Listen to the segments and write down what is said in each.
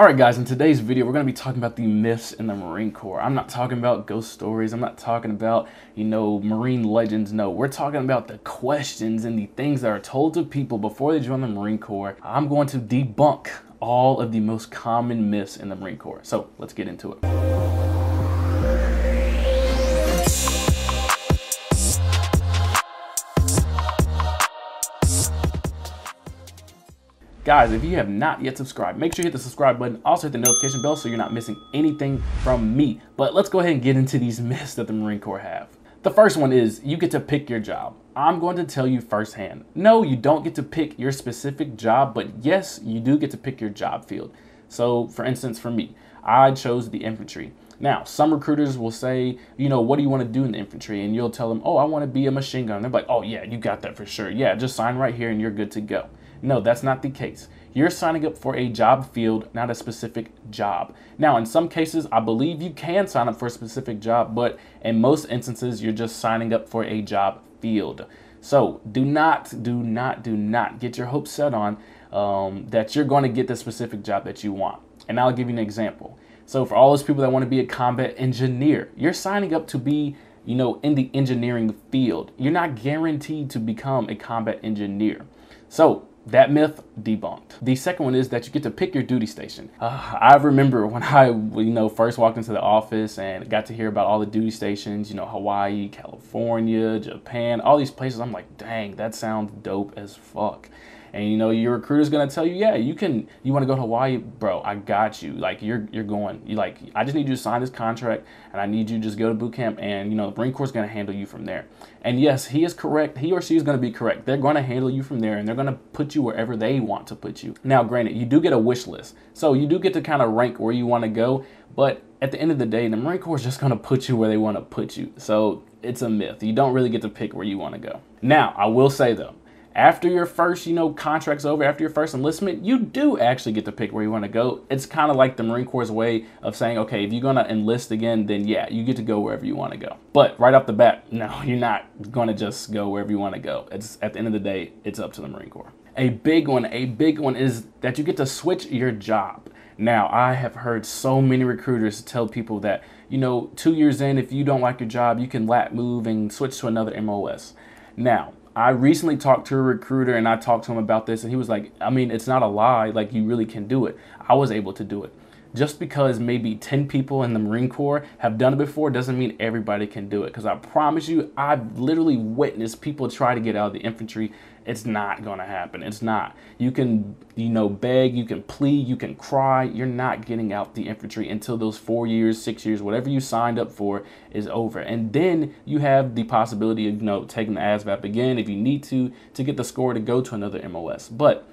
Alright guys, in today's video we're going to be talking about the myths in the Marine Corps. I'm not talking about ghost stories, I'm not talking about, you know, Marine legends, no. We're talking about the questions and the things that are told to people before they join the Marine Corps. I'm going to debunk all of the most common myths in the Marine Corps. So, let's get into it. Guys, if you have not yet subscribed, make sure you hit the subscribe button. Also hit the notification bell so you're not missing anything from me. But let's go ahead and get into these myths that the Marine Corps have. The first one is you get to pick your job. I'm going to tell you firsthand. No, you don't get to pick your specific job, but yes, you do get to pick your job field. So, for instance, for me, I chose the infantry. Now, some recruiters will say, you know, what do you want to do in the infantry? And you'll tell them, oh, I want to be a machine gunner. They're like, oh yeah, you got that for sure. Yeah, just sign right here and you're good to go. No, that's not the case. You're signing up for a job field, not a specific job. Now, in some cases, I believe you can sign up for a specific job, but in most instances, you're just signing up for a job field. So do not get your hopes set on that you're going to get the specific job that you want. And I'll give you an example. So for all those people that want to be a combat engineer, you're signing up to be, you know, in the engineering field. You're not guaranteed to become a combat engineer. So that myth debunked. The second one is that you get to pick your duty station. I remember when I, first walked into the office and got to hear about all the duty stations, you know, Hawaii, California, Japan, all these places. I'm like, dang, that sounds dope as fuck. And you know, your recruiter's gonna tell you, yeah, you wanna go to Hawaii, bro, I got you. Like you're going. You like, I just need you to sign this contract and I need you to just go to boot camp and you know, the Marine Corps is gonna handle you from there. And yes, he is correct, he or she is gonna be correct. They're gonna handle you from there and they're gonna put you wherever they want to put you. Now, granted, you do get a wish list. So you do get to kind of rank where you wanna go, but at the end of the day, the Marine Corps is just gonna put you where they wanna put you. So it's a myth. You don't really get to pick where you wanna go. Now, I will say though, after your first, contract's over, after your first enlistment, you do actually get to pick where you want to go. It's kind of like the Marine Corps' way of saying, okay, if you're going to enlist again, then yeah, you get to go wherever you want to go. But right off the bat, no, you're not going to just go wherever you want to go. It's at the end of the day, it's up to the Marine Corps. A big one is that you get to switch your job. Now, I have heard so many recruiters tell people that, 2 years in, if you don't like your job, you can lat move and switch to another MOS. Now, I recently talked to a recruiter and I talked to him about this and he was like, I mean, it's not a lie, like you really can do it. I was able to do it. Just because maybe 10 people in the Marine Corps have done it before doesn't mean everybody can do it. Because I promise you, I've literally witnessed people try to get out of the infantry. It's not going to happen. It's not. You can, beg, you can plead, you can cry. You're not getting out the infantry until those 4 years, 6 years, whatever you signed up for is over. And then you have the possibility of, taking the ASVAB again if you need to get the score to go to another MOS. But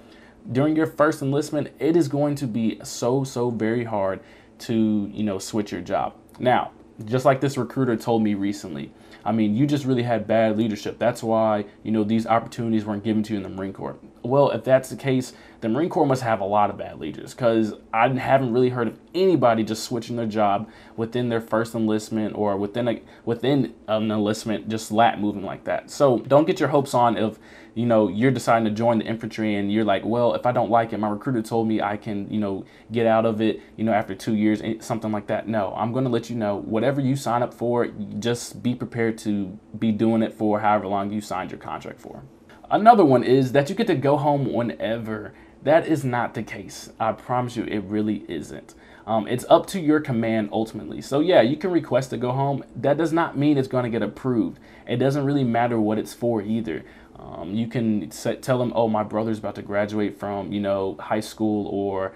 during your first enlistment, it is going to be so very hard to, switch your job. Now, just like this recruiter told me recently, I mean, you just really had bad leadership. That's why, these opportunities weren't given to you in the Marine Corps. Well, if that's the case, the Marine Corps must have a lot of bad leaders because I haven't really heard of anybody just switching their job within their first enlistment or within an enlistment, just lat moving like that. So don't get your hopes on if, you're deciding to join the infantry and you're like, well, if I don't like it, my recruiter told me I can, get out of it, after 2 years, something like that. No, I'm going to let you know whatever you sign up for, just be prepared to be doing it for however long you signed your contract for. Another one is that you get to go home whenever. That is not the case. I promise you, it really isn't. It's up to your command ultimately. So yeah, you can request to go home. That does not mean it's going to get approved. It doesn't really matter what it's for either. You can tell them, oh, my brother's about to graduate from, high school or,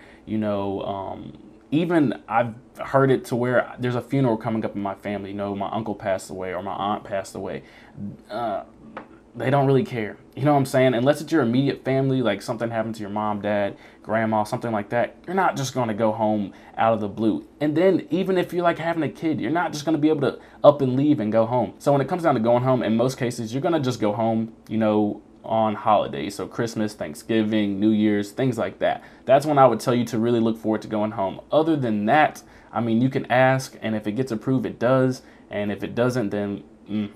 even I've heard it to where there's a funeral coming up in my family. My uncle passed away or my aunt passed away. They don't really care. You know what I'm saying? Unless it's your immediate family, like something happened to your mom, dad, grandma, something like that, you're not just going to go home out of the blue. And then even if you're like having a kid, you're not just going to be able to up and leave and go home. So when it comes down to going home, in most cases, you're going to just go home, on holidays. So Christmas, Thanksgiving, New Year's, things like that. That's when I would tell you to really look forward to going home. Other than that, I mean, you can ask, and if it gets approved, it does. And if it doesn't, then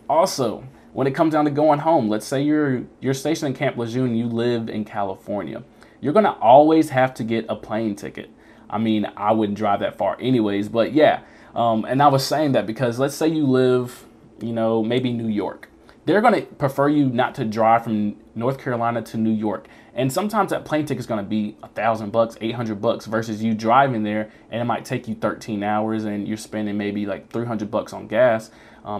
also, when it comes down to going home, let's say you're stationed in Camp Lejeune, you live in California. You're going to always have to get a plane ticket. I mean, I wouldn't drive that far anyways, but yeah. And I was saying that because let's say you live, you know, maybe New York. They're going to prefer you not to drive from North Carolina to New York. And sometimes that plane ticket is going to be $1,000, $800 versus you driving there. And it might take you 13 hours and you're spending maybe like $300 on gas.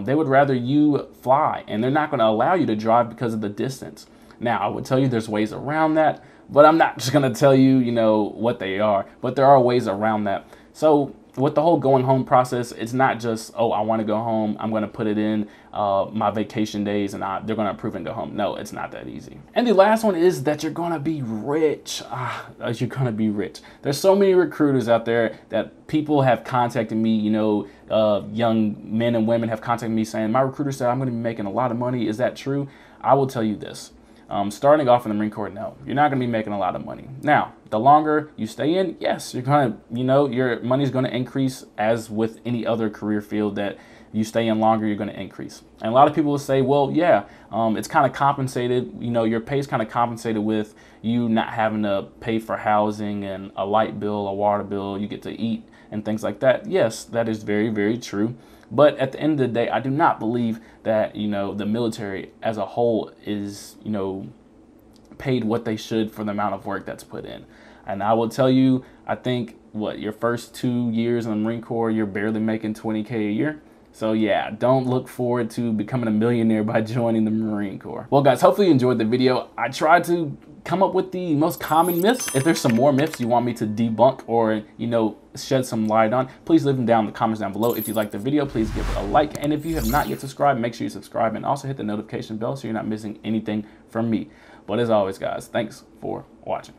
They would rather you fly, and they're not going to allow you to drive because of the distance. Now, I would tell you there's ways around that, but I'm not just going to tell you, you know, what they are. But there are ways around that. So with the whole going home process, it's not just, oh, I want to go home, I'm going to put it in my vacation days and they're going to approve and go home. No, it's not that easy. And the last one is that you're going to be rich. You're going to be rich. There's so many recruiters out there that people have contacted me, you know, young men and women have contacted me saying, my recruiter said I'm going to be making a lot of money. Is that true? I will tell you this. Starting off in the Marine Corps, no, you're not going to be making a lot of money. Now, the longer you stay in, yes, you're going to, you know, your money's going to increase as with any other career field that you stay in longer, you're going to increase. And a lot of people will say, well, yeah, it's kind of compensated, you know, your pay's kind of compensated with you not having to pay for housing and a light bill, a water bill, you get to eat and things like that. Yes, that is very, very true. But at the end of the day, I do not believe that, you know, the military as a whole is, you know, paid what they should for the amount of work that's put in. And I will tell you, I think, what, your first 2 years in the Marine Corps, you're barely making $20K a year. So yeah, don't look forward to becoming a millionaire by joining the Marine Corps. Well guys, hopefully you enjoyed the video. I tried to come up with the most common myths. If there's some more myths you want me to debunk or, you know, shed some light on, please leave them down in the comments down below. If you liked the video, please give it a like. And if you have not yet subscribed, make sure you subscribe and also hit the notification bell so you're not missing anything from me. But as always guys, thanks for watching.